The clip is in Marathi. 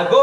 अगो